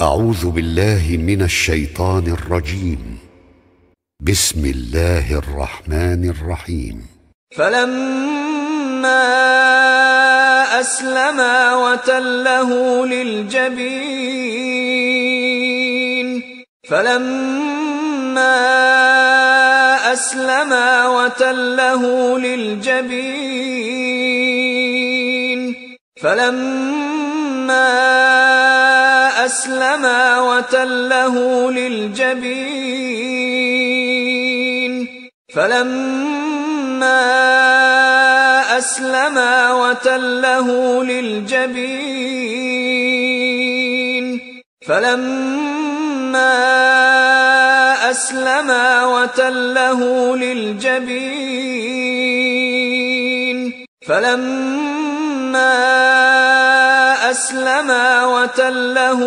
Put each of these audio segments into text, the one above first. أعوذ بالله من الشيطان الرجيم. بسم الله الرحمن الرحيم. فلما أسلما وتله للجبين فلما أسلما وتله للجبين فلما أسلما وتله للجبين فلما أسلما وتله للجبين فلما أسلما وتله للجبين فلما أسلما وتله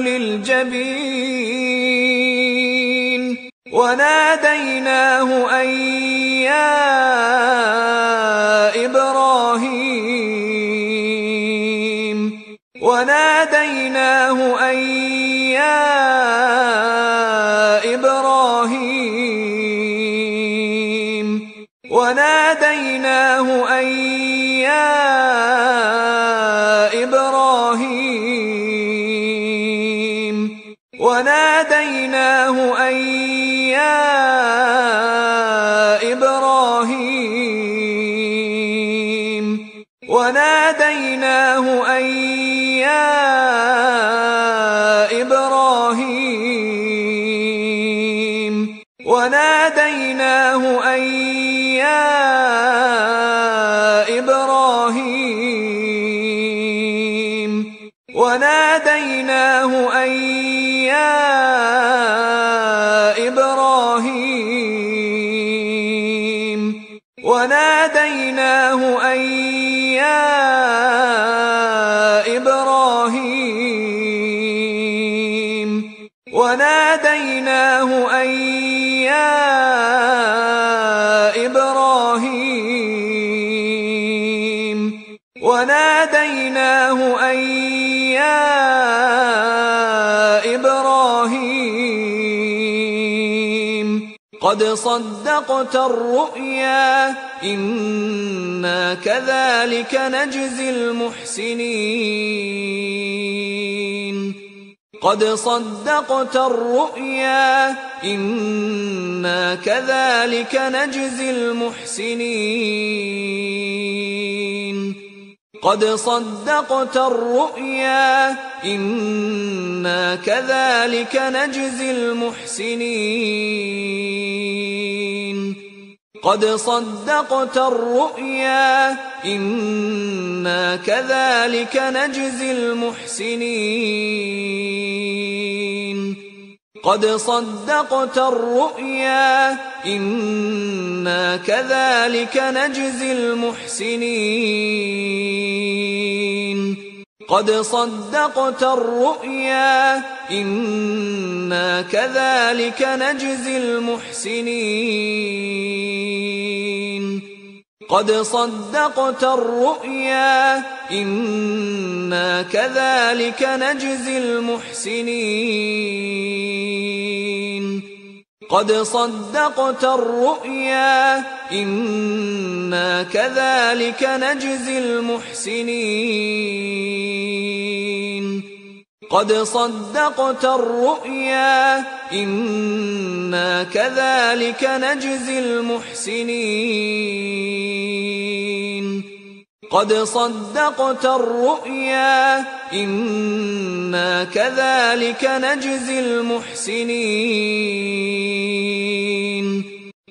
للجبين وناديناه أن يا إبراهيم قد صدقت الرؤيا إنا كذلك نجزي المحسنين قد صدقت الرؤيا إنا كذلك نجزي المحسنين قد صدقت الرؤيا إنا كذلك نجزي المحسنين قد صدقت الرؤيا إنا كذلك نجزي المحسنين قد صدقت الرؤيا إنا كذلك نجزي المحسنين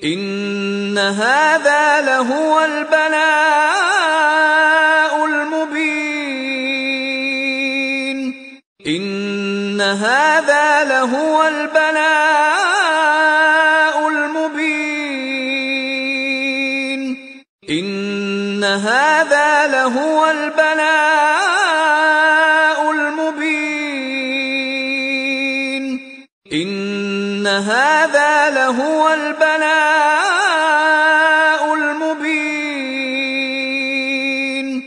إن إن هذا لهو البلاء المبين إن هذا لهو البلاء المبين إن هذا لهو البلاء المبين إن هذا لهو البلاء المبين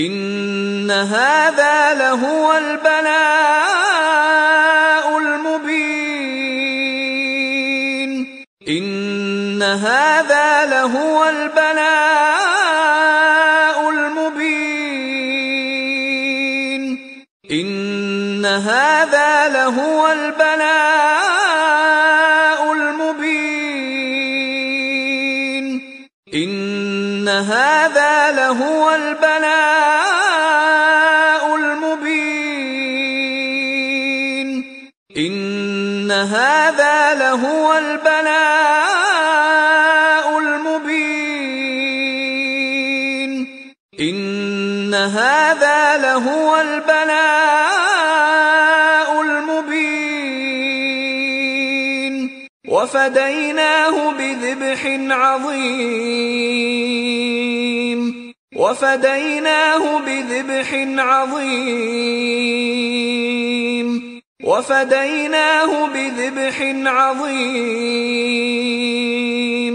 إن هذا لهو البلاء المبين إن هذا لهو البلاء المبين إن هذا لهو البلاء المبين إن هذا لهو البلاء المبين إن هذا لهو البلاء المبين إن هذا لهو البلاء المبين وفديناه بذبح عظيم وفديناه بذبح عظيم وفديناه بذبح عظيم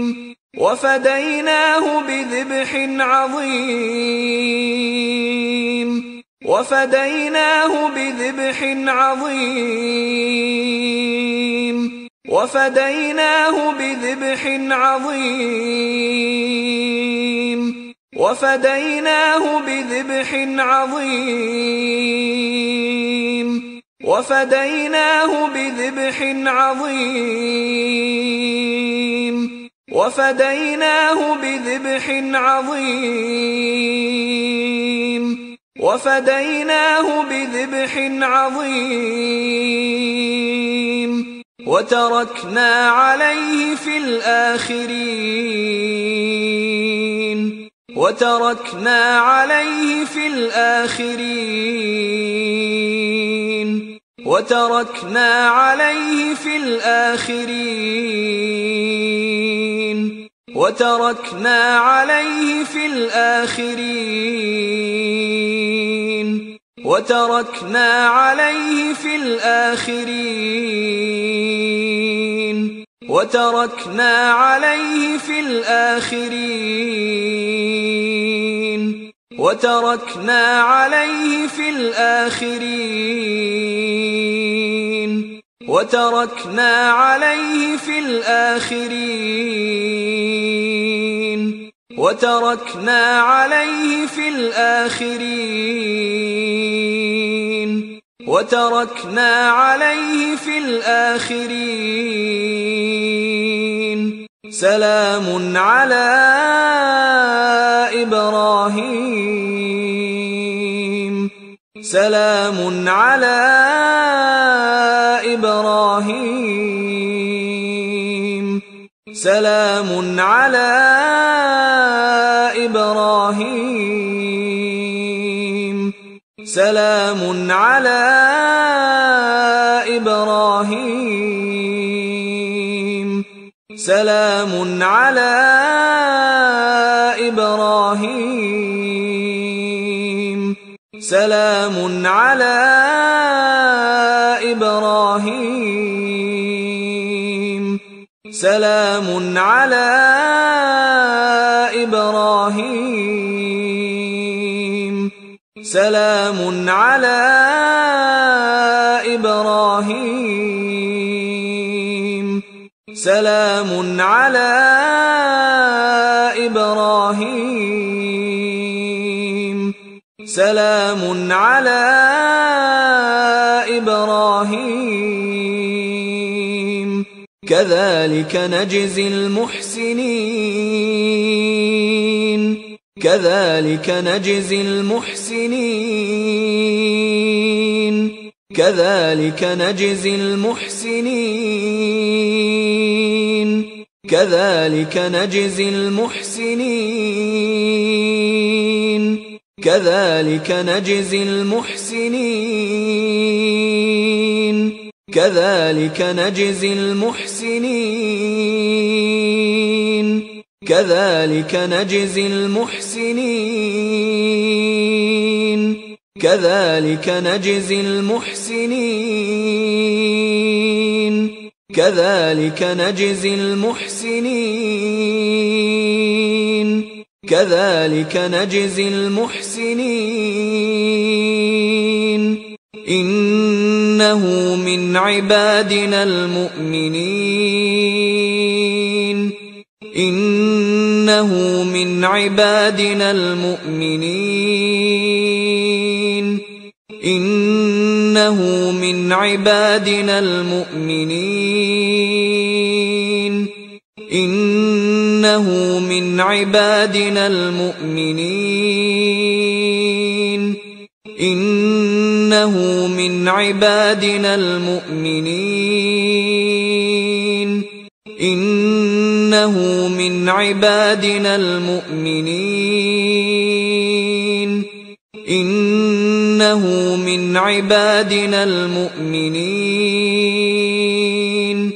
وفديناه بذبح عظيم وفديناه بذبح عظيم وفديناه بذبح عظيم وفديناه بذبح عظيم وفديناه بذبح عظيم وفديناه بذبح عظيم وفديناه بذبح عظيم وتركنا عليه في الآخرين وتركنا عليه في الآخرين وتركنا عليه في الآخرين وتركنا عليه في الآخرين وتركنا عليه في الآخرين وتركنا عليه في الآخرين وتركنا عليه في الآخرين وتركنا عليه في الآخرين وتركنا عليه في الآخرين وتركنا عليه في الآخرين سلام على إبراهيم سلام على إبراهيم سلام على إبراهيم سلام على إبراهيم سلام على إبراهيم سلام على إبراهيم سلام على إبراهيم سلام على إبراهيم سلام على إبراهيم سلام على إبراهيم كذلك نجزي المحسنين كذلك نجزي المحسنين كذلك نجزي المحسنين كذلك نجزي المحسنين كذلك نجزي المحسنين كذلك نجزي المحسنين كذلك نجزي المحسنين كذلك نجزي المحسنين كذلك نجزي المحسنين كذلك نجزي المحسنين إنه من عبادنا المؤمنين إنه من عبادنا المؤمنين إنه من عبادنا المؤمنين إنه من عبادنا المؤمنين إنه من عبادنا المؤمنين إنه من عبادنا المؤمنين إنه من عبادنا المؤمنين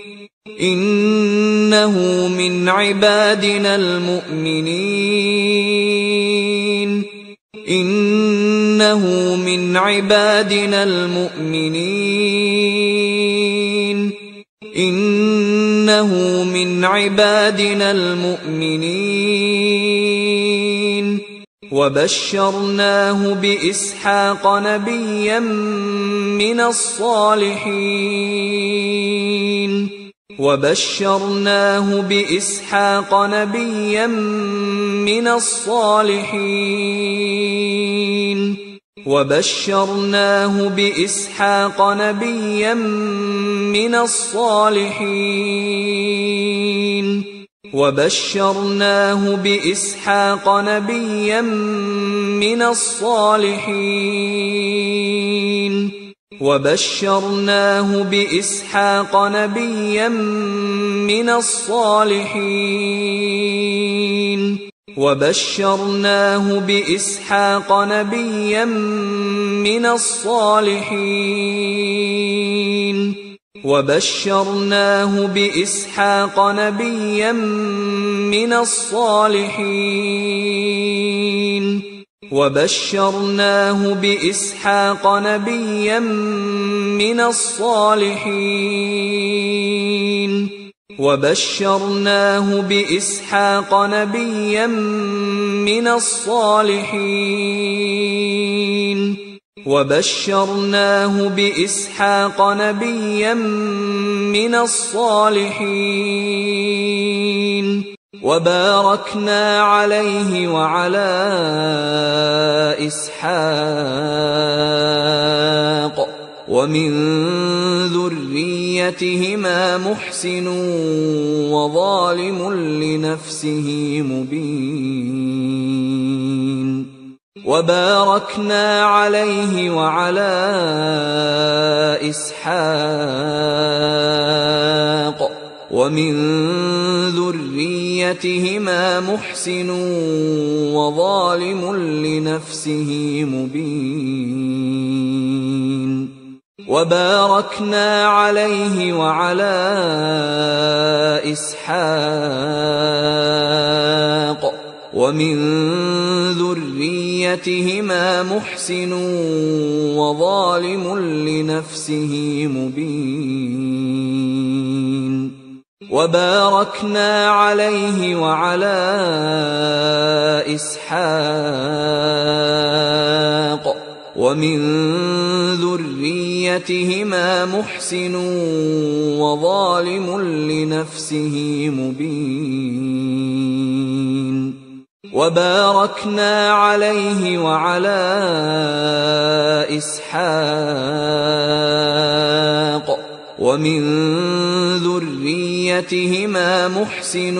إنه من عبادنا المؤمنين إنه من عبادنا المؤمنين إنه من عبادنا المؤمنين وبشرناه بإسحاق نبيا من الصالحين وبشرناه بإسحاق نبيا من الصالحين وبشرناه بإسحاق نبيا من الصالحين وبشرناه بإسحاق نبيا من الصالحين وبشرناه بإسحاق نبيا من الصالحين وبشرناه بإسحاق نبيا من الصالحين وبشرناه بإسحاق نبيا من الصالحين وبشرناه بإسحاق نبيا من الصالحين وبشرناه بإسحاق نبيا من الصالحين وبشرناه بإسحاق نبيا من الصالحين وباركنا عليه وعلى إسحاق ومن ذريتهما محسن وظالم لنفسه مبين وباركنا عليه وعلى إسحاق ومن ذريتهما محسن وظالم لنفسه مبين وباركنا عليه وعلى إسحاق ومن ذريتهما محسن وظالم لنفسه مبين وباركنا عليه وعلى إسحاق ومن ذريتهما محسن وظالم لنفسه مبين وباركنا عليه وعلى إسحاق ومن ذريتهما محسن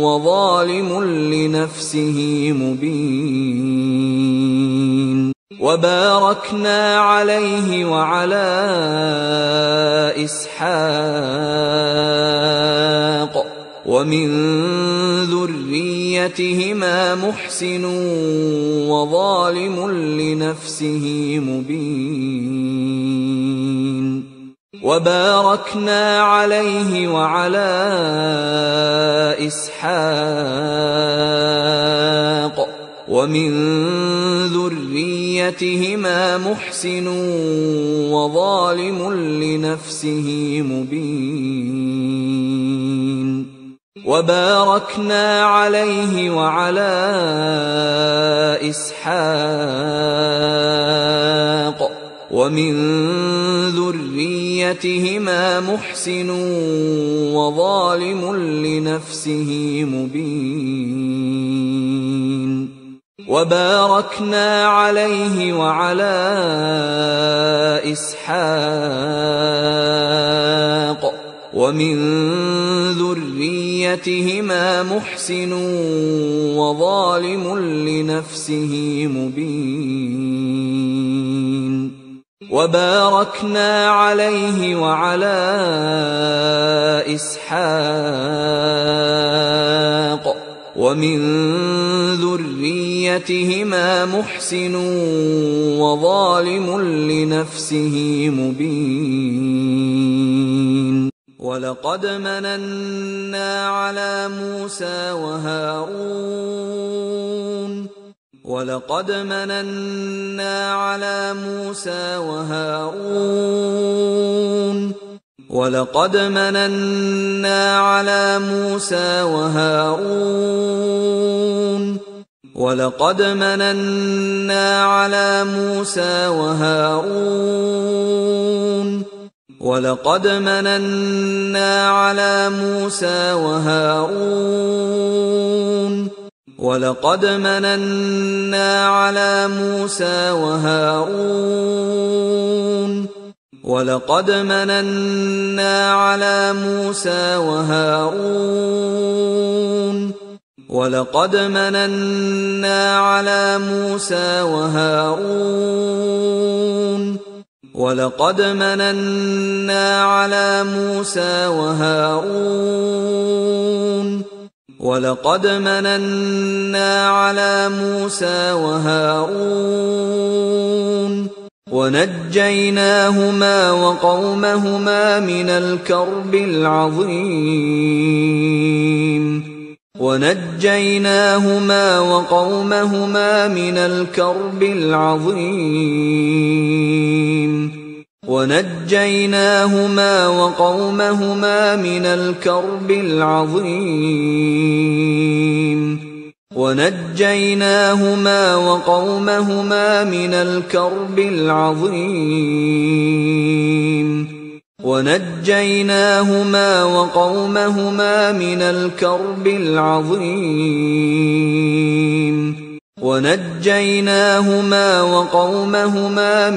وظالم لنفسه مبين وباركنا عليه وعلى إسحاق ومن ذريتهما محسن وظالم لنفسه مبين وباركنا عليه وعلى إسحاق ومن ذريتهما محسن وظالم لنفسه مبين وباركنا عليه وعلى إسحاق ومن ذريتهما محسن وظالم لنفسه مبين وباركنا عليه وعلى إسحاق ومن ذريتهما محسن وظالم لنفسه مبين وباركنا عليه وعلى إسحاق ومن ذريتهما محسن وظالم لنفسه مبين وَلَقَدْ مَنَنَّا عَلَى مُوسَى وَهَارُونَ وَلَقَدْ مَنَنَّا عَلَى مُوسَى وَهَارُونَ وَلَقَدْ مَنَنَّا عَلَى مُوسَى وَهَارُونَ وَلَقَدْ مَنَنَّا عَلَى مُوسَى وَهَارُونَ وَلَقَدْ مَنَنَّا عَلَى مُوسَى وَهَارُونَ وَنَجَّيْنَاهُمَا وَقَوْمَهُمَا مِنَ الْكَرْبِ الْعَظِيمِ وَنَجَّيْنَاهُمَا وَقَوْمَهُمَا مِنَ الْكَرْبِ الْعَظِيمِ وَنَجَّيْنَاهُمَا وَقَوْمَهُمَا مِنَ الْكَرْبِ الْعَظِيمِ وَنَجَّيْنَاهُمَا وَقَوْمَهُمَا مِنَ الْكَرْبِ الْعَظِيمِ وَنَجَّيْنَاهُمَا وَقَوْمَهُمَا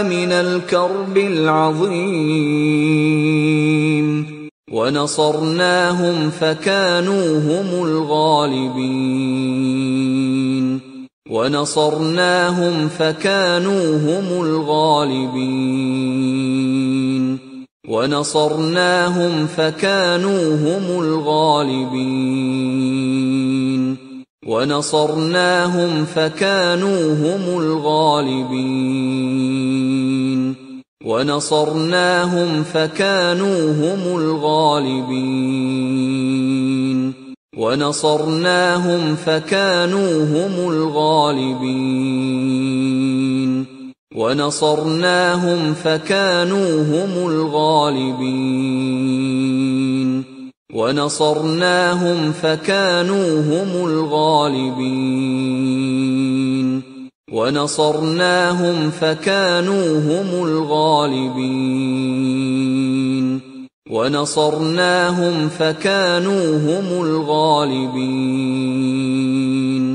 مِنَ الْكَرْبِ الْعَظِيمِ وَنَصَرْنَاهُمْ فَكَانُوا هُمُ الْغَالِبِينَ وَنَصَرْنَاهُمْ فَكَانُوا هُمُ الْغَالِبِينَ وَنَصَرْنَاهُمْ فَكَانُوا هُمُ الْغَالِبِينَ وَنَصَرْنَاهُمْ فَكَانُوا هُمُ الْغَالِبِينَ وَنَصَرْنَاهُمْ فَكَانُوا هُمُ الْغَالِبِينَ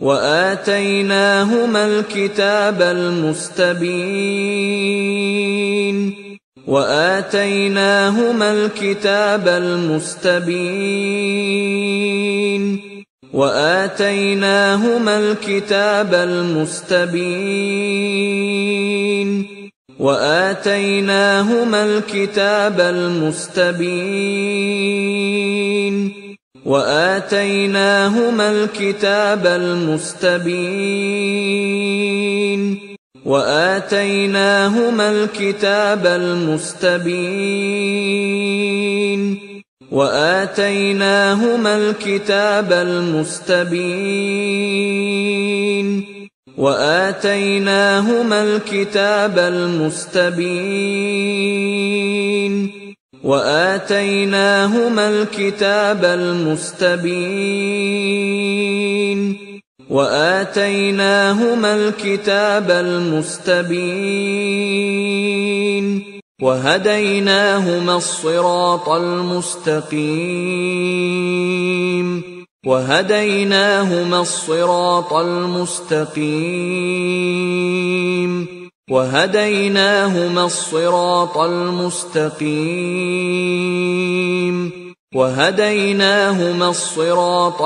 وَآتَيْنَاهُمَا الْكِتَابَ الْمُسْتَبِينَ وَآتَيْنَاهُمَا الْكِتَابَ الْمُسْتَبِينَ وَهَدَيْنَاهُمَا الصِّرَاطَ الْمُسْتَقِيمَ وَهَدَيْنَاهُمَا الصِّرَاطَ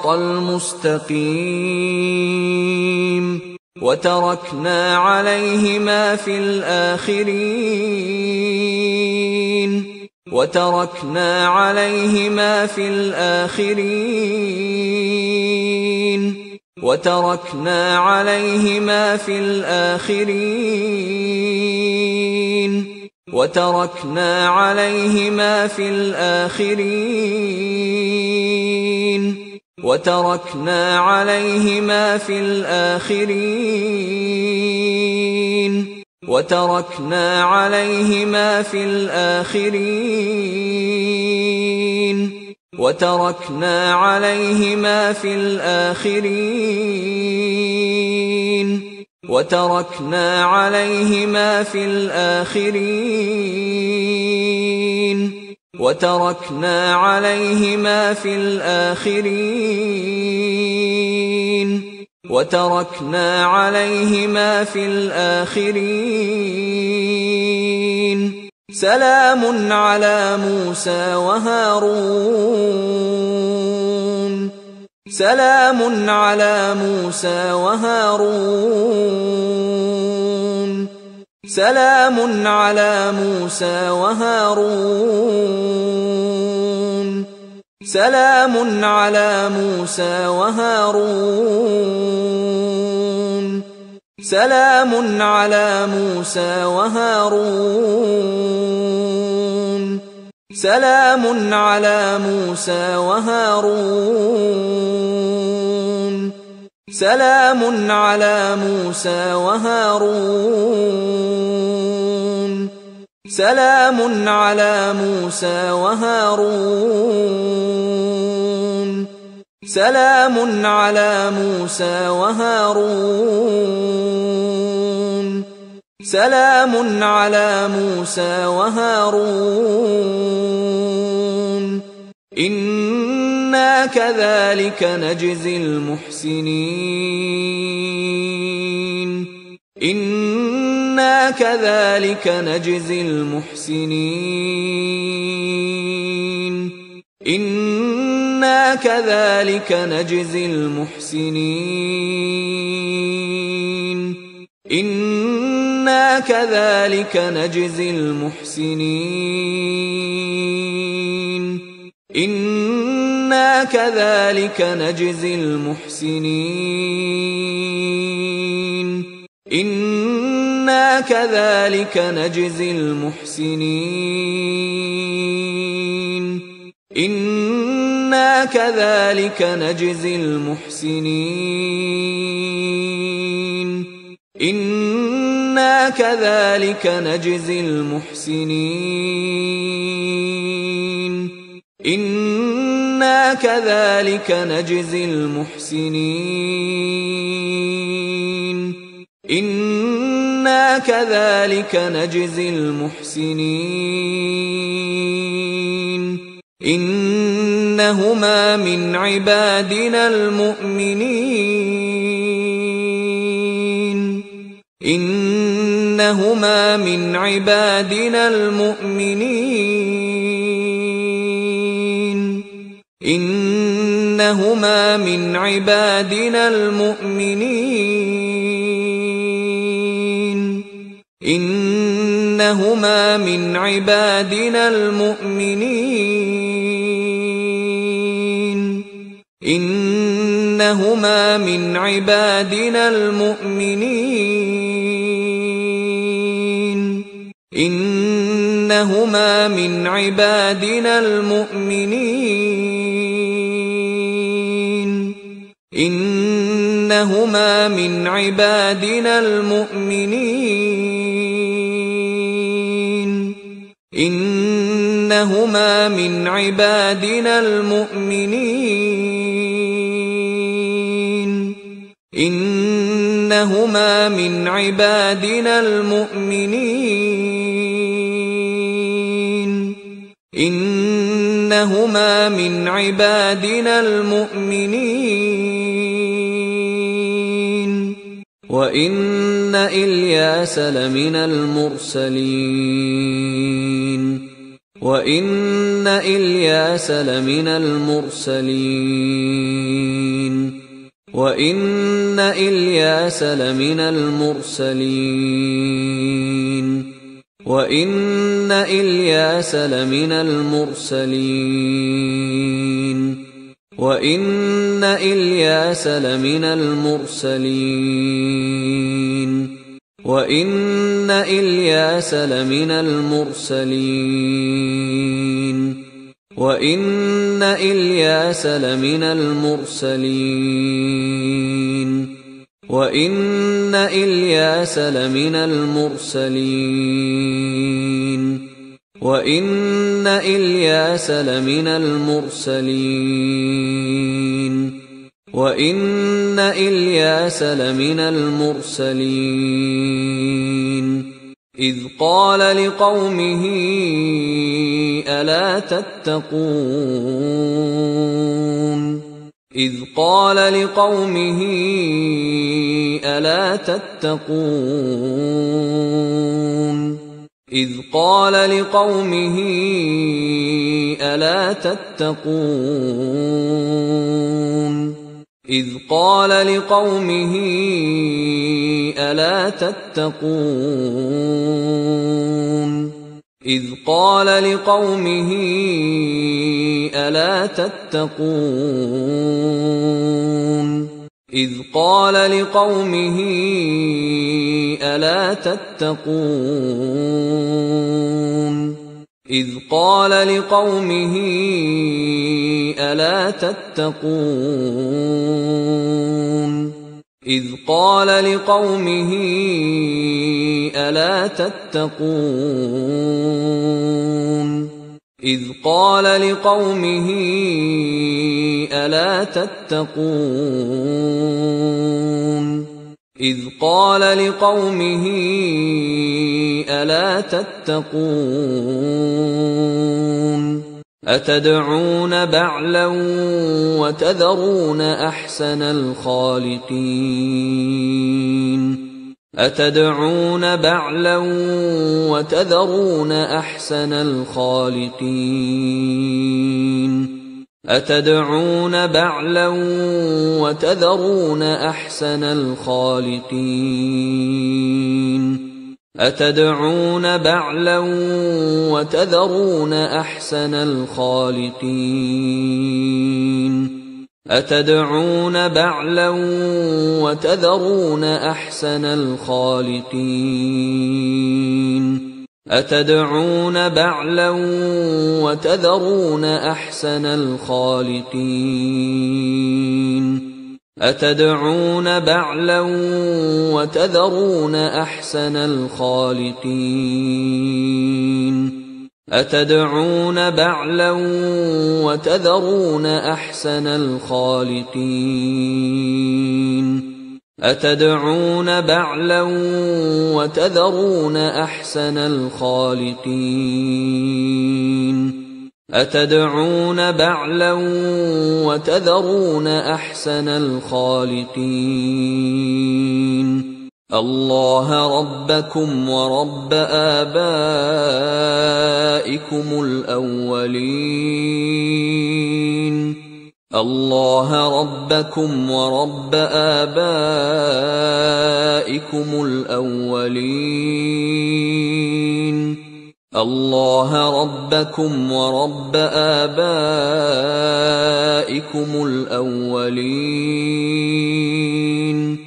الْمُسْتَقِيمَ وَتَرَكْنَا عَلَيْهِمَا فِي الْآخِرِينَ وَتَرَكْنَا عَلَيْهِمَا فِي الْآخِرِينَ سَلَامٌ عَلَى مُوسَى وَهَارُونَ سَلَامٌ عَلَى مُوسَى وَهَارُونَ إِنَّا كَذَلِكَ نَجْزِي الْمُحْسِنِينَ إِنَّا كَذَلِكَ نَجْزِي الْمُحْسِنِينَ إِنَّا كَذَلِكَ نَجْزِي الْمُحْسِنِينَ إِنَّا كَذَلِكَ نَجْزِي الْمُحْسِنِينَ إِنَّا كَذَلِكَ نَجْزِي الْمُحْسِنِينَ إِنَّا كَذَلِكَ نَجْزِي الْمُحْسِنِينَ إِنَّا كَذَلِكَ نَجْزِي الْمُحْسِنِينَ إِنَّا كَذَلِكَ نَجْزِي الْمُحْسِنِينَ إِنَّهُمَا مِنْ عِبَادِنَا الْمُؤْمِنِينَ إِنَّهُمَا مِنْ عِبَادِنَا الْمُؤْمِنِينَ إِنَّهُمَا مِنْ عِبَادِنَا الْمُؤْمِنِينَ إِنَّهُمَا مِنْ عِبَادِنَا الْمُؤْمِنِينَ إِنَّهُمَا مِنْ عِبَادِنَا الْمُؤْمِنِينَ إِنَّهُمَا مِنْ عِبَادِنَا الْمُؤْمِنِينَ إِنَّهُمَا مِنْ عِبَادِنَا الْمُؤْمِنِينَ إِنَّهُمَا مِنْ عِبَادِنَا الْمُؤْمِنِينَ إِنَّهُمَا مِنْ عِبَادِنَا الْمُؤْمِنِينَ إِنَّهُمَا مِنْ عِبَادِنَا الْمُؤْمِنِينَ وَإِنَّ إِلْيَاسَ لَمِنَ الْمُرْسَلِينَ وَإِنَّ إِلْيَاسَ لَمِنَ الْمُرْسَلِينَ وَإِنَّ إِلْيَاسَ لَمِنَ الْمُرْسَلِينَ وَإِنَّ إِلْيَاسَ لَمِنَ الْمُرْسَلِينَ وَإِنَّ إِلْيَاسَ لَمِنَ الْمُرْسَلِينَ وَإِنَّ إِلْيَاسَ لَمِنَ الْمُرْسَلِينَ وَإِنَّ إِلْيَاسَ لَمِنَ الْمُرْسَلِينَ وَإِنَّ إِلْيَاسَ لَمِنَ الْمُرْسَلِينَ وَإِنَّ إِلْيَاسَ لَمِنَ الْمُرْسَلِينَ وَإِنَّ إِلْيَاسَ لَمِنَ الْمُرْسَلِينَ إِذْ قَالَ لِقَوْمِهِ أَلَا تَتَّقُونَ إِذْ قَالَ لِقَوْمِهِ أَلَا تَتَّقُونَ إِذْ قَالَ لِقَوْمِهِ أَلَا تَتَّقُونَ إِذْ قَالَ لِقَوْمِهِ أَلَا تَتَّقُونَ إِذْ قَالَ لِقَوْمِهِ أَلَا تَتَّقُونَ إِذْ قَالَ لِقَوْمِهِ أَلَا تَتَّقُونَ إِذْ قَالَ لِقَوْمِهِ أَلَا تَتَّقُونَ إِذْ قَالَ لِقَوْمِهِ أَلَا تَتَّقُونَ إِذْ قَالَ لِقَوْمِهِ أَلَا تَتَّقُونَ إِذْ قَالَ لِقَوْمِهِ أَلَا تَتَّقُونَ أَتَدْعُونَ بَعْلًا وَتَذَرُونَ أَحْسَنَ الْخَالِقِينَ أَتَدْعُونَ بَعْلًا وَتَذَرُونَ أَحْسَنَ الْخَالِقِينَ أَتَدْعُونَ بَعْلًا وَتَذَرُونَ أَحْسَنَ الْخَالِقِينَ أتدعون بعلا وتذرون أحسن الخالقين أتدعون بعلا وتذرون أحسن الخالقين أتدعون بعلا وتذرون أحسن الخالقين أتدعون بعلا وتذرون أحسن الخالقين أتدعون بعلا وتذرون أحسن الخالقين أتدعون بعلا وتذرون أحسن الخالقين أتدعون بعلا وتذرون أحسن الخالقين الله ربكم ورب آبائكم الأولين الله ربكم ورب آبائكم الأولين الله ربكم ورب آبائكم الأولين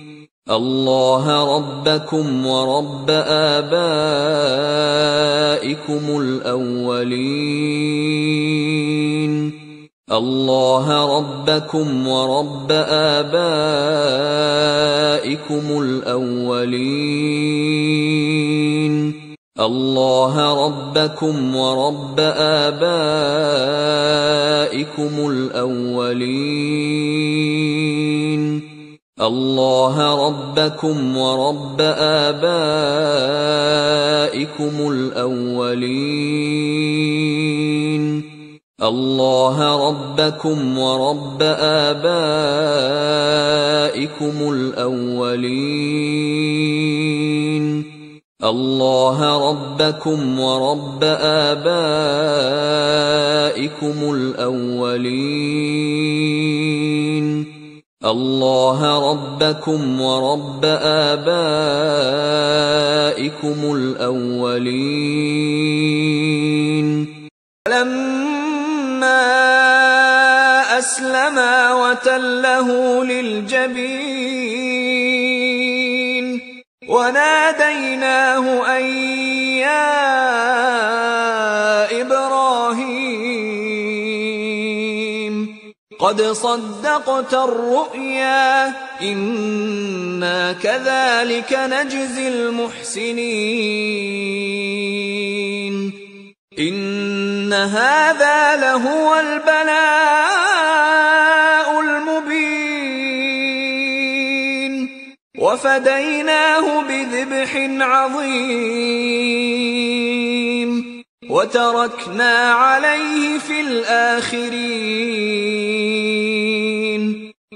الله ربكم ورب آبائكم الأولين الله ربكم ورب آبائكم الأولين الله ربكم ورب آبائكم الأولين الله ربكم ورب آبائكم الأولين الله ربكم ورب آبائكم الأولين الله ربكم ورب آبائكم الأولين الله ربكم ورب آبائكم الأولين أسلما وتله للجبين وناديناه أن يا إبراهيم قد صدقت الرؤيا إنا كذلك نجزي المحسنين إن هذا لهو البلاء المبين وفديناه بذبح عظيم وتركنا عليه في الآخرين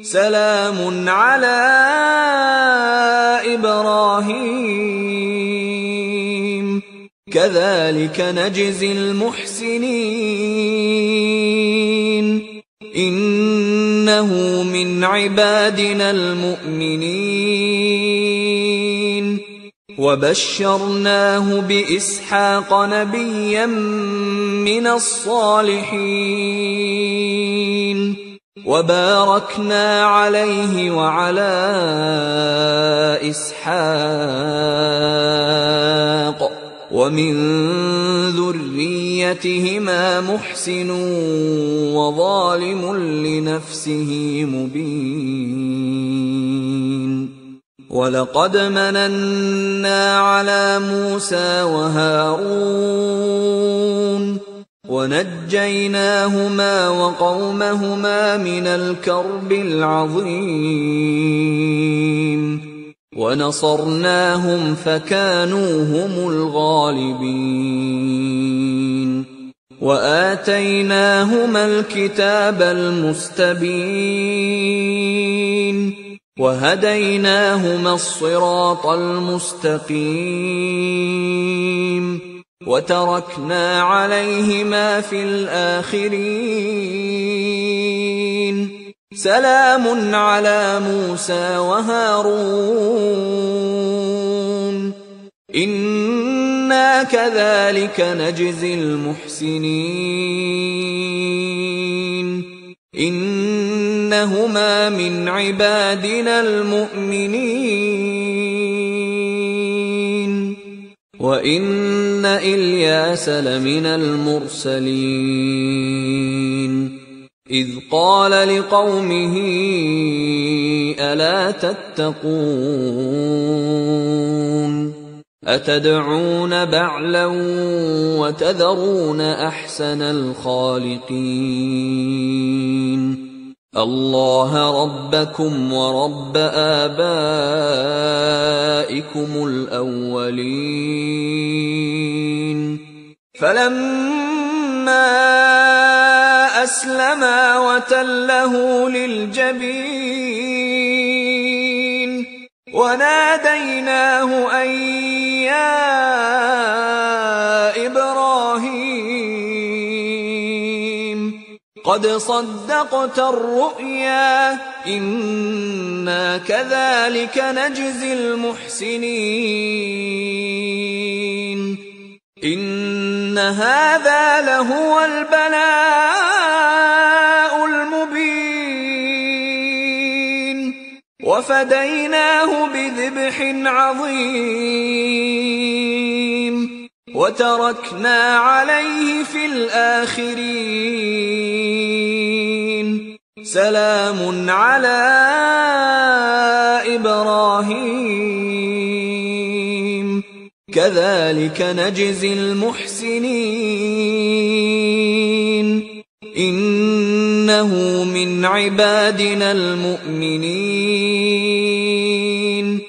سلام على إبراهيم كذلك نجزي المحسنين إنه من عبادنا المؤمنين وبشرناه بإسحاق نبيا من الصالحين وباركنا عليه وعلى إسحاق ومن ذريتهما محسن وظالم لنفسه مبين ولقد مننا على موسى وهارون ونجيناهما وقومهما من الكرب العظيم ونصرناهم فكانوا هم الغالبين وآتيناهما الكتاب المستبين وهديناهما الصراط المستقيم وتركنا عليهما في الآخرين سلام على موسى وهارون إنا كذلك نجزي المحسنين إنهما من عبادنا المؤمنين وإن إلياس لمن المرسلين إذ قال لقومه ألا تتقون أتدعون بعلا وتذرون أحسن الخالقين الله ربكم ورب آبائكم الأولين فلما أسلما وتله للجبين وناديناه أن يا إبراهيم قد صدقت الرؤيا إنا كذلك نجزي المحسنين إن هذا لهو البلاء المبين وفديناه بذبح عظيم وتركنا عليه في الآخرين سلام على إبراهيم كذلك نجزي المحسنين إنه من عبادنا المؤمنين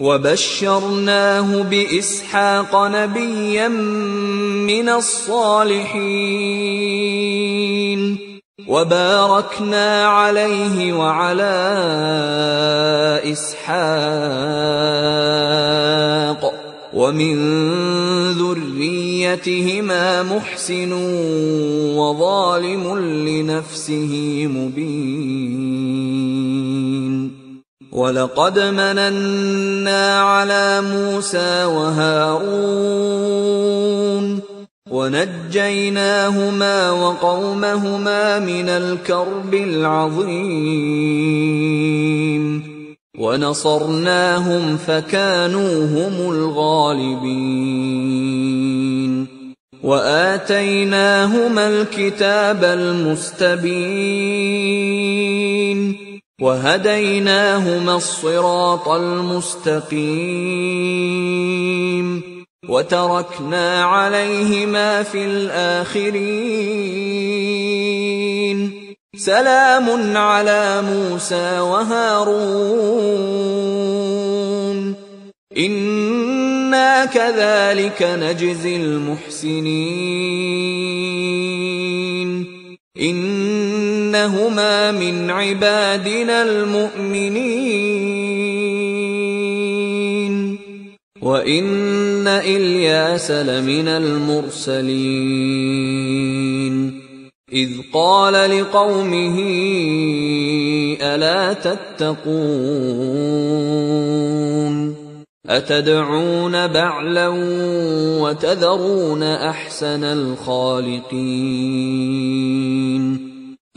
وبشرناه بإسحاق نبيا من الصالحين وباركنا عليه وعلى إسحاق ومن ذريتهما محسن وظالم لنفسه مبين ولقد مننا على موسى وهارون ونجيناهما وقومهما من الكرب العظيم ونصرناهم فكانوا هم الغالبين وآتيناهما الكتاب المستبين وهديناهما الصراط المستقيم وتركنا عليهما في الآخرين سلام على موسى وهارون إنا كذلك نجزي المحسنين إنهما من عبادنا المؤمنين وإن إلياس لمن المرسلين إذ قال لقومه ألا تتقون أتدعون بعلا وتذرون أحسن الخالقين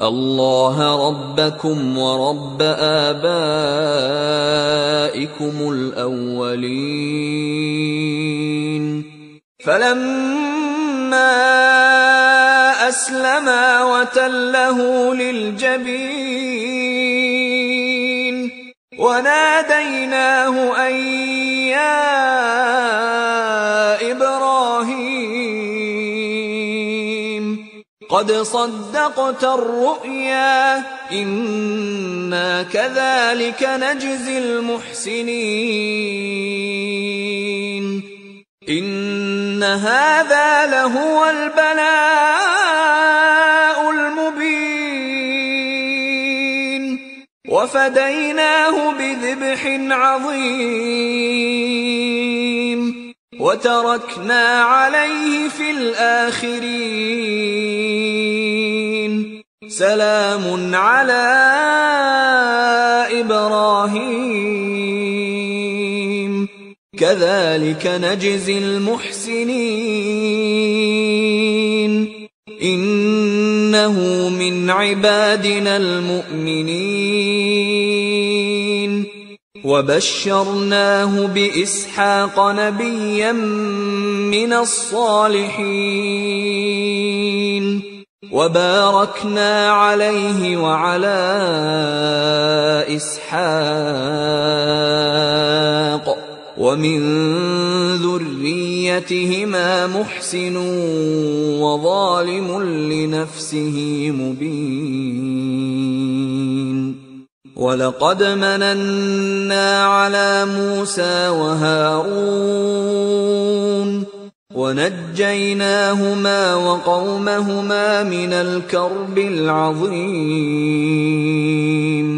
الله ربكم ورب آبائكم الأولين فلما أسلما وتله للجبين وناديناه أن يا إبراهيم قد صدقت الرؤيا إنا كذلك نجزي المحسنين إن هذا لهو البلاء المبين وفديناه بذبح عظيم وتركنا عليه في الآخرين سلام على إبراهيم كذلك نجزي المحسنين إنه من عبادنا المؤمنين وبشرناه بإسحاق نبيا من الصالحين وباركنا عليه وعلى إسحاق ومن ذريتهما محسن وظالم لنفسه مبين ولقد مننا على موسى وهارون ونجيناهما وقومهما من الكرب العظيم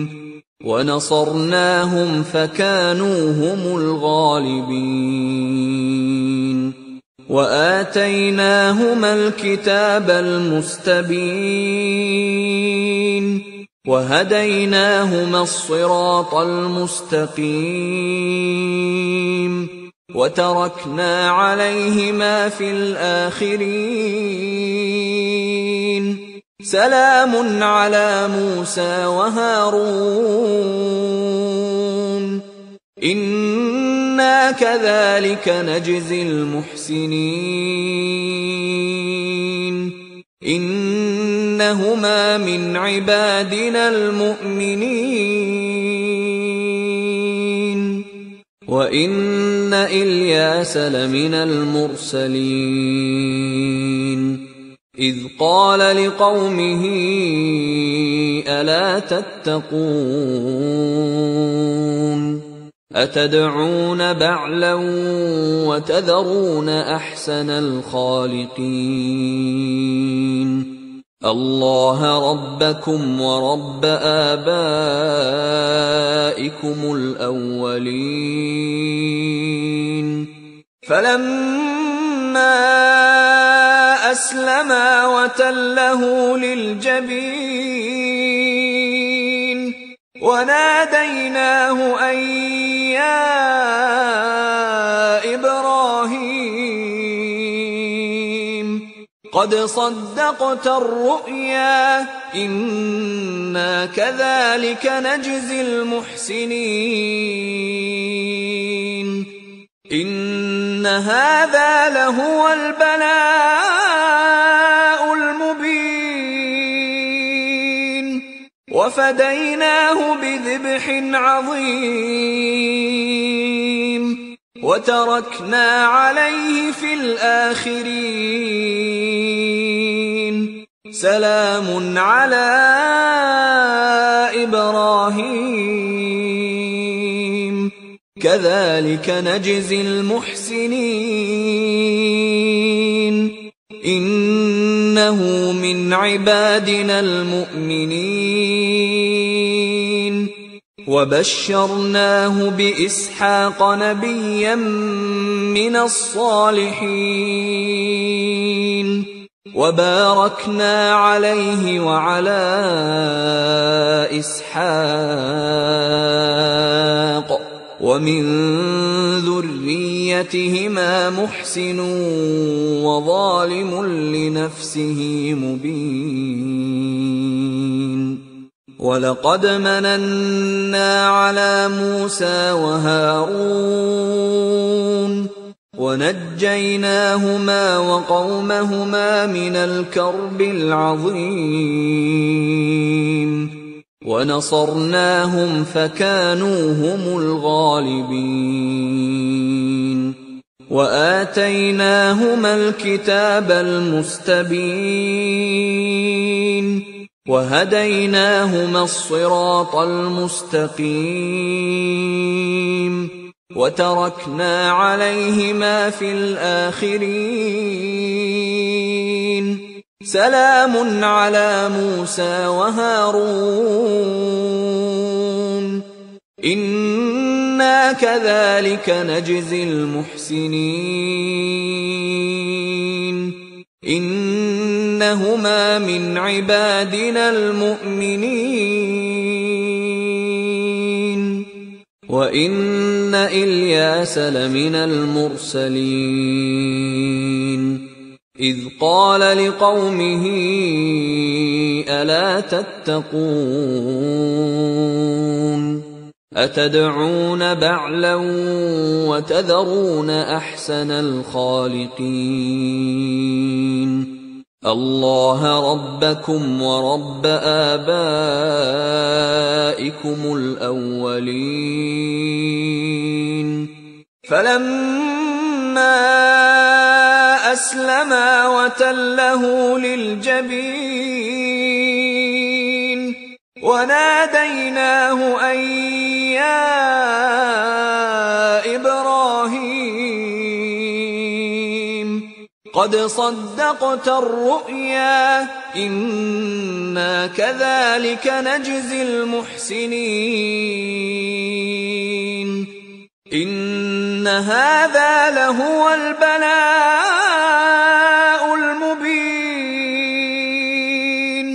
ونصرناهم فكانوا هم الغالبين وآتيناهما الكتاب المستبين وهديناهما الصراط المستقيم وتركنا عليهما في الآخرين سلام على موسى وهارون إنا كذلك نجزي المحسنين إنهما من عبادنا المؤمنين وإن إلياس لمن المرسلين إذ قال لقومه ألا تتقون أتدعون بعلا وتذرون أحسن الخالقين الله ربكم ورب آبائكم الأولين فلما أسلما وتله للجبين وناديناه أن يا قد صدقت الرؤيا إنا كذلك نجزي المحسنين إن هذا لهو البلاء المبين وفديناه بذبح عظيم وتركنا عليه في الآخرين سلام على إبراهيم كذلك نجزي المحسنين إنه من عبادنا المؤمنين وبشرناه بإسحاق نبيا من الصالحين وباركنا عليه وعلى إسحاق ومن ذريتهما محسن وظالم لنفسه مبين ولقد مننا على موسى وهارون ونجيناهما وقومهما من الكرب العظيم ونصرناهم فكانوا هم الغالبين وآتيناهما الكتاب المستبين وهديناهما الصراط المستقيم وتركنا عليهما في الآخرين سلام على موسى وهارون إنا كذلك نجزي المحسنين إنهما من عبادنا المؤمنين وَإِنَّ إِلْيَاسَ لَمِنَ الْمُرْسَلِينَ إِذْ قَالَ لِقَوْمِهِ أَلَا تَتَّقُونَ أَتَدْعُونَ بَعْلًا وَتَذَرُونَ أَحْسَنَ الْخَالِقِينَ الله ربكم ورب آبائكم الأولين فلما أسلما وتله للجبين وناديناه أن يا قد صدقت الرؤيا إنا كذلك نجزي المحسنين إن هذا لهو البلاء المبين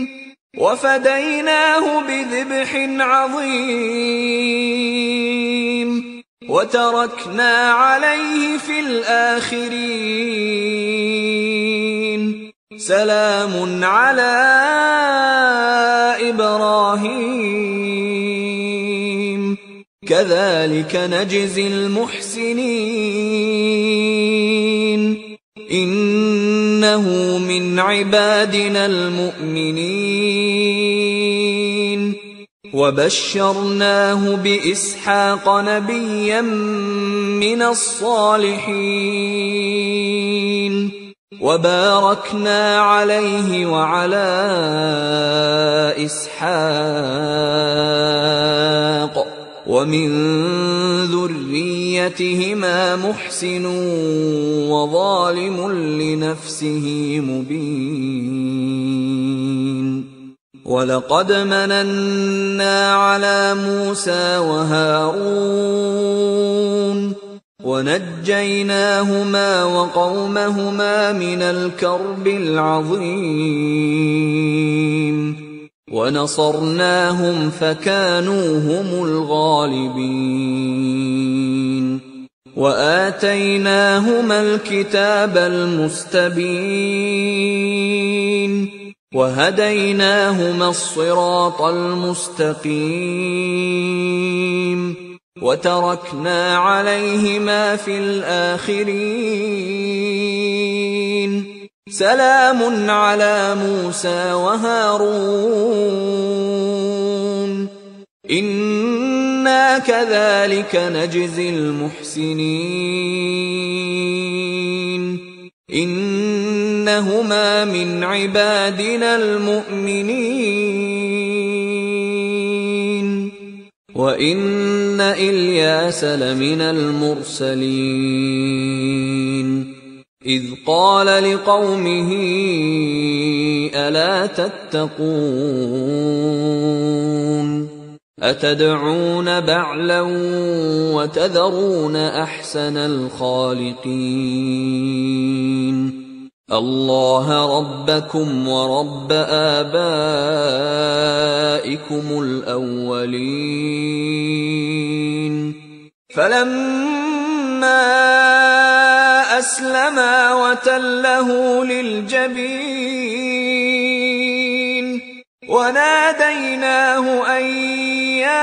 وفديناه بذبح عظيم وتركنا عليه في الآخرين سلام على إبراهيم كذلك نجزي المحسنين إنه من عبادنا المؤمنين وبشرناه بإسحاق نبيا من الصالحين وباركنا عليه وعلى إسحاق ومن ذريتهما محسن وظالم لنفسه مبين ولقد مننا على موسى وهارون ونجيناهما وقومهما من الكرب العظيم ونصرناهم فكانوا هم الغالبين وآتيناهما الكتاب المستبين وهديناهما الصراط المستقيم وتركنا عليهما في الآخرين سلام على موسى وهارون إنا كذلك نجزي المحسنين إنهما من عبادنا المؤمنين وإن إلياس لمن المرسلين إذ قال لقومه ألا تتقون أتدعون بعلا وتذرون أحسن الخالقين الله ربكم ورب آبائكم الأولين فلما أسلما وتله للجبين وناديناه أن يا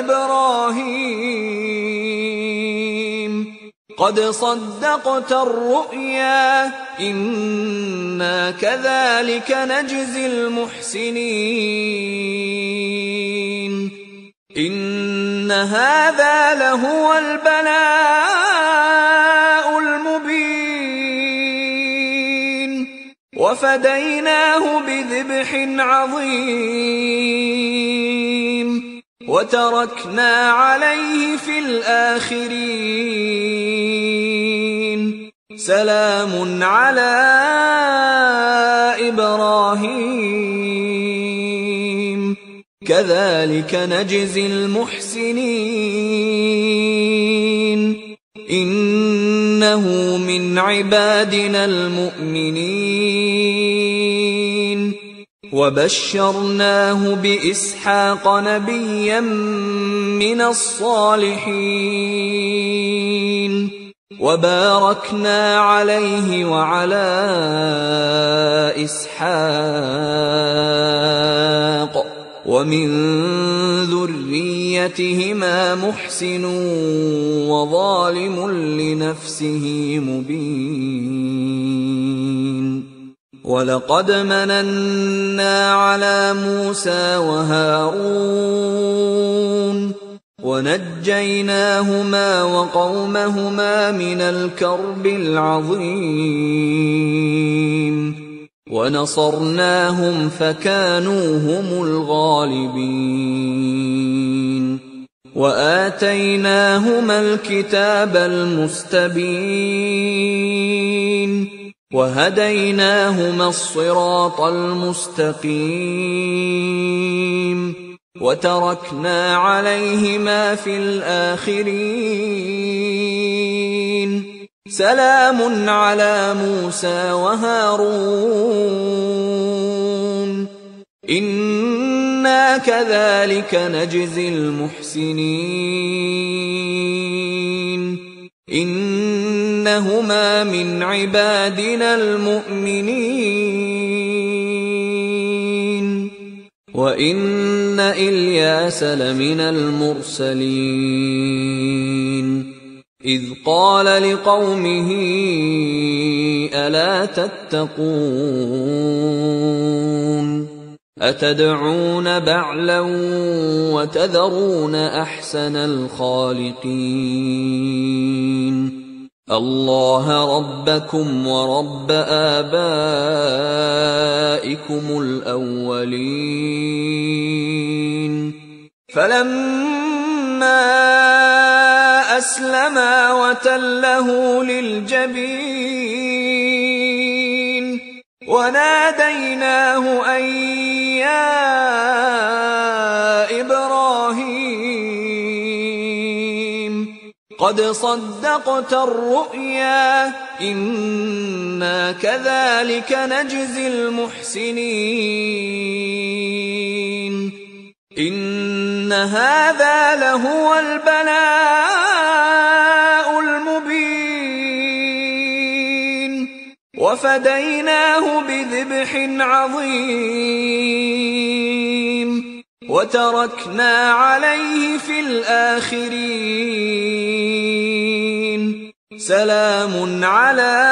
إبراهيم قد صدقت الرؤيا إنا كذلك نجزي المحسنين إن هذا لهو البلاء وفديناه بذبح عظيم وتركنا عليه في الآخرين سلام على إبراهيم كذلك نجزي المحسنين إنه من عبادنا المؤمنين وبشرناه بإسحاق نبيا من الصالحين وباركنا عليه وعلى إسحاق ومن ذريتهما محسن وظالم لنفسه مبين ولقد مننا على موسى وهارون ونجيناهما وقومهما من الكرب العظيم ونصرناهم فكانوا هم الغالبين وآتيناهما الكتاب المستبين وهديناهما الصراط المستقيم وتركنا عليهما في الآخرين سلام على موسى وهارون إنا كذلك نجزي المحسنين إنهما من عبادنا المؤمنين وإن إلياس لمن المرسلين إذ قال لقومه ألا تتقون أتدعون بعلا وتذرون أحسن الخالقين الله ربكم ورب آبائكم الأولين فلما أسلما وتله للجبين وناديناه أن يا إبراهيم قد صدقت الرؤيا إنا كذلك نجزي المحسنين إن هذا لهو البلاء المبين وفديناه بذبح عظيم وتركنا عليه في الآخرين سلام على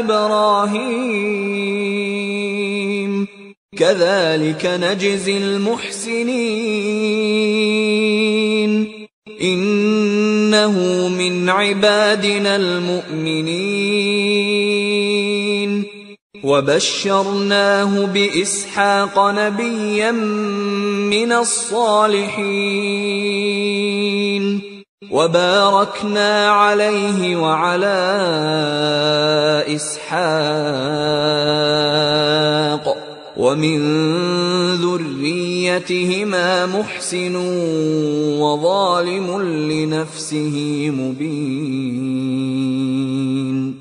إبراهيم كذلك نجزي المحسنين إنه من عبادنا المؤمنين وبشرناه بإسحاق نبيا من الصالحين وباركنا عليه وعلى إسحاق ومن ذريتهما محسن وظالم لنفسه مبين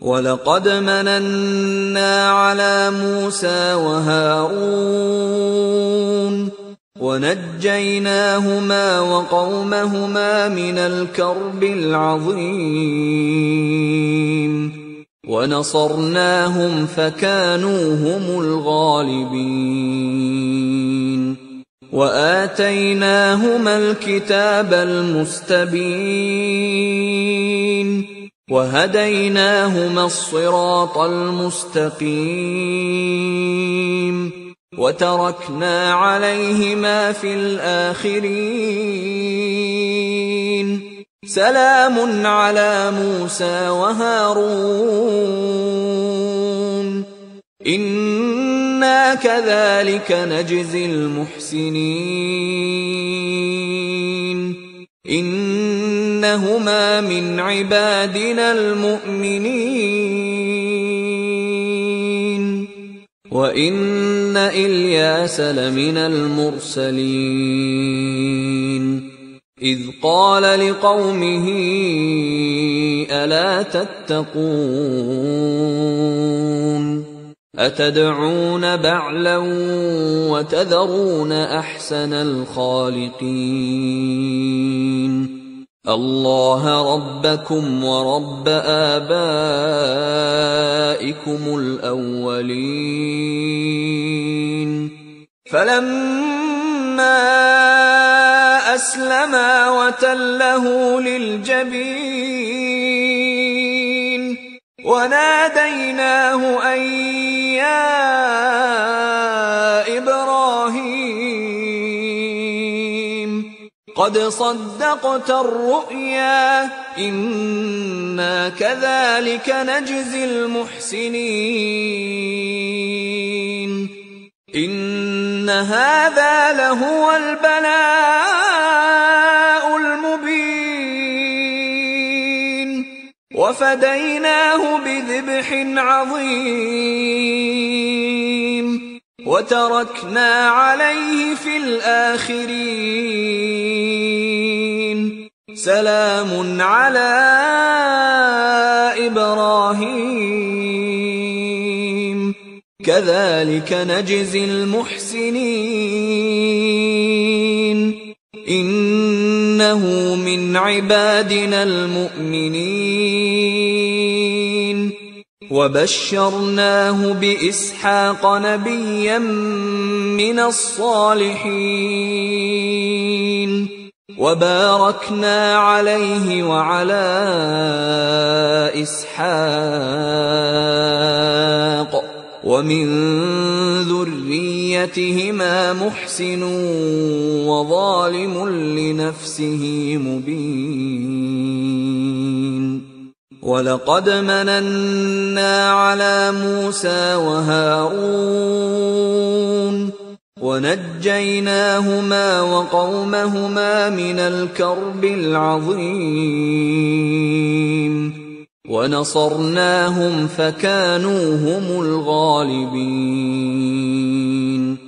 ولقد مننا على موسى وهارون ونجيناهما وقومهما من الكرب العظيم ونصرناهم فكانوا هم الغالبين وآتيناهما الكتاب المستبين وهديناهما الصراط المستقيم وتركنا عليهما في الآخرين سلام على موسى وهارون إنا كذلك نجزي المحسنين إنهما من عبادنا المؤمنين وإن إلياس لمن المرسلين إذ قال لقومه ألا تتقون أتدعون بعلا وتذرون أحسن الخالقين. الله ربكم ورب آبائكم الأولين. فلما أسلما وتله للجبين وناديناه أن يا إبراهيم قد صدقت الرؤيا إنا كذلك نجزي المحسنين. إن هذا لهو البلاء المبين. وفديناه بذبح عظيم. وتركنا عليه في الآخرين. سلام على إبراهيم كذلك نجزي المحسنين. إنه من عبادنا المؤمنين. وبشرناه بإسحاق نبيا من الصالحين. وباركنا عليه وعلى إسحاق ومن ذريتهما محسن وظالم لنفسه مبين. ولقد مننا على موسى وهارون ونجيناهما وقومهما من الكرب العظيم. ونصرناهم فكانوا هم الغالبين.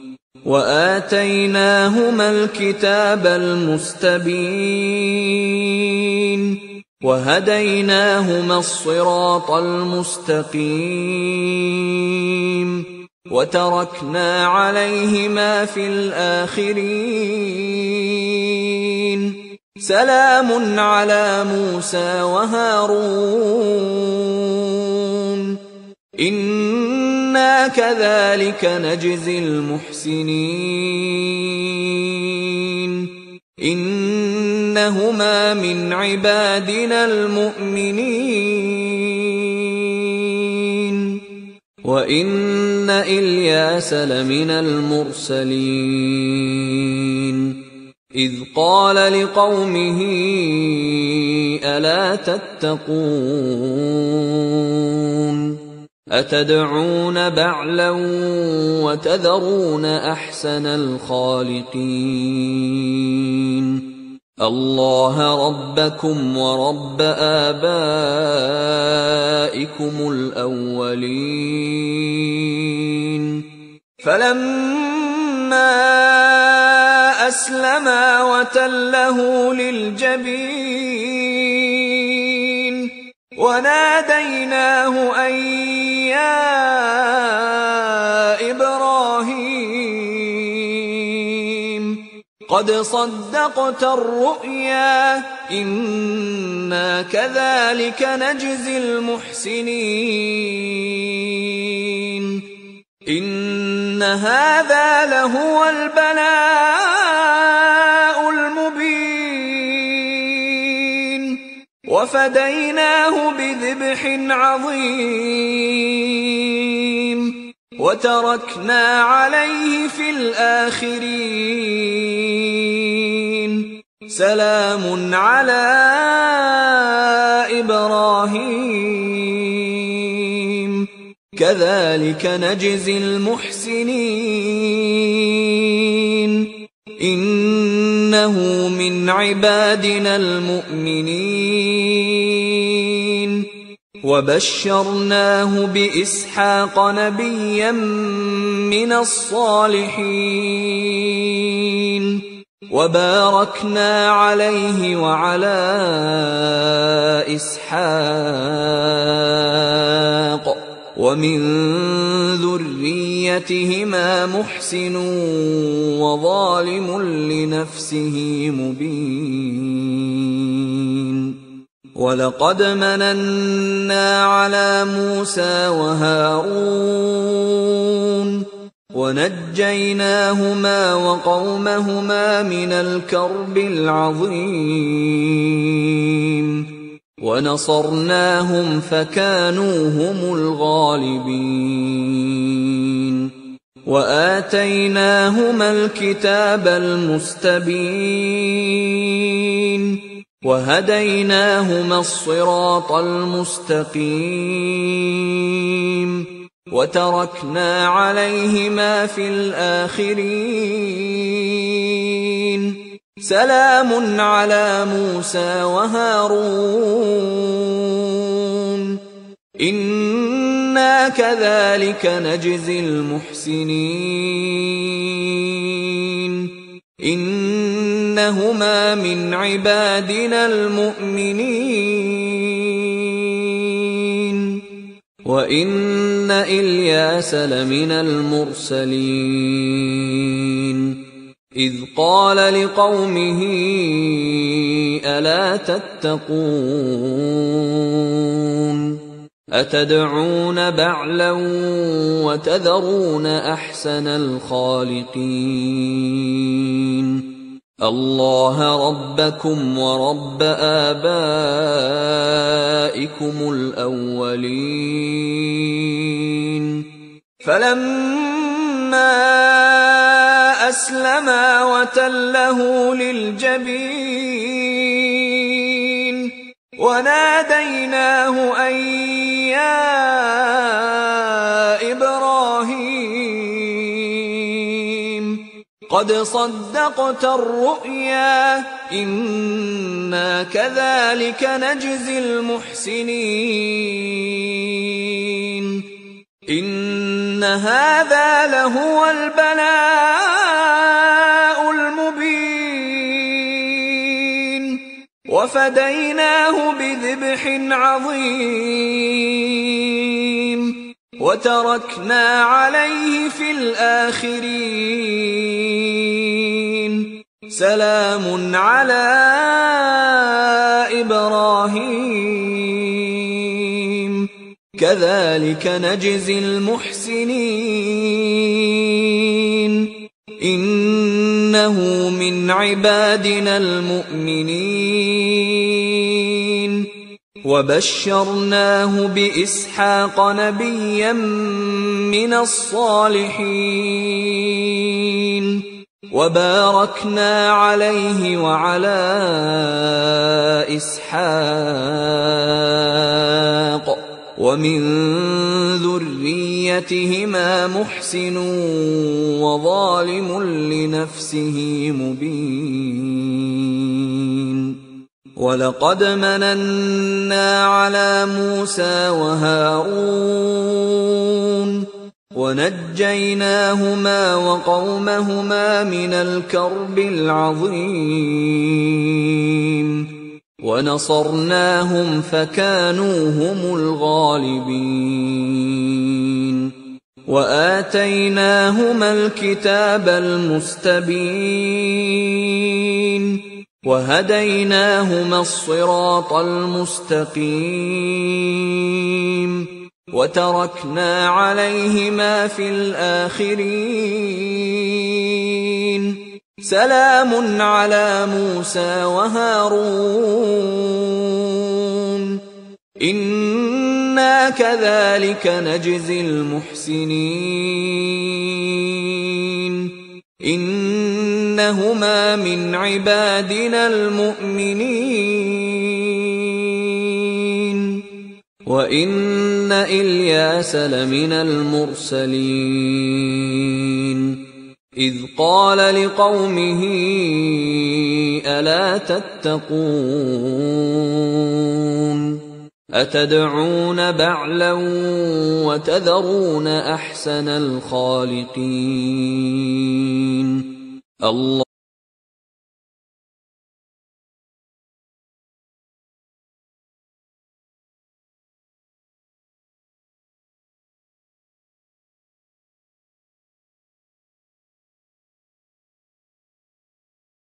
وآتيناهما الكتاب المستبين. وهديناهما الصراط المستقيم. وتركنا عليهما في الآخرين. سلام على موسى وهارون إنا كذلك نجزي المحسنين. إنهما من عبادنا المؤمنين. وإن إلياس لمن المرسلين. إذ قال لقومه ألا تتقون. أتدعون بعلا وتذرون أحسن الخالقين. الله ربكم ورب آبائكم الأولين. فلما أسلما وتله للجبين وناديناه أن يا إبراهيم قد صدقت الرؤيا إنا كذلك نجزي المحسنين. إن هذا لهو البلاء المبين. وفديناه بذبح عظيم. وتركنا عليه في الآخرين. سلام على إبراهيم كذلك نجزي المحسنين. إنه من عبادنا المؤمنين. وبشرناه بإسحاق نبيا من الصالحين. وباركنا عليه وعلى إسحاق وَمِنْ ذُرِّيَّتِهِمَا مُحْسِنٌ وَظَالِمٌ لِنَفْسِهِ مُبِينٌ وَلَقَدْ مَنَنَّا عَلَى مُوسَى وَهَارُونَ وَنَجَّيْنَاهُمَا وَقَوْمَهُمَا مِنَ الْكَرْبِ الْعَظِيمِ وَنَصَرْنَاهُمْ فَكَانُوا هُمُ الْغَالِبِينَ وَآتَيْنَاهُمَا الْكِتَابَ الْمُسْتَبِينَ وَهَدَيْنَاهُمَا الصِّرَاطَ الْمُسْتَقِيمَ وَتَرَكْنَا عَلَيْهِمَا فِي الْآخِرِينَ سلام على موسى وهارون إنا كذلك نجزي المحسنين إنهما من عبادنا المؤمنين وإن إلياس لمن المرسلين إذ قال لقومه ألا تتقون أتدعون بعلا وتذرون أحسن الخالقين الله ربكم ورب آبائكم الأولين فلما أسلما وتله للجبين وناديناه أن يا إبراهيم قد صدقت الرؤيا إنا كذلك نجزي المحسنين إن هذا لهو البلاء المبين وفديناه بذبح عظيم وتركنا عليه في الآخرين سلام على إبراهيم كذلك نجزي المحسنين إنه من عبادنا المؤمنين وبشرناه بإسحاق نبيا من الصالحين وباركنا عليه وعلى إسحاق وَمِنْ ذُرِّيَّتِهِمَا مُحْسِنٌ وَظَالِمٌ لِنَفْسِهِ مُبِينٌ وَلَقَدْ مَنَنَّا عَلَى مُوسَى وَهَارُونَ وَنَجَّيْنَاهُمَا وَقَوْمَهُمَا مِنَ الْكَرْبِ الْعَظِيمِ وَنَصَرْنَاهُمْ فَكَانُوا هُمُ الْغَالِبِينَ وَآتَيْنَاهُمَا الْكِتَابَ الْمُسْتَبِينَ وَهَدَيْنَاهُمَا الصِّرَاطَ الْمُسْتَقِيمَ وَتَرَكْنَا عَلَيْهِمَا فِي الْآخِرِينَ سلام على موسى وهارون إنا كذلك نجزي المحسنين إنهما من عبادنا المؤمنين وإن إلياس لمن المرسلين إذ قال لقومه ألا تتقون أتدعون بعلا وتذرون أحسن الخالقين الله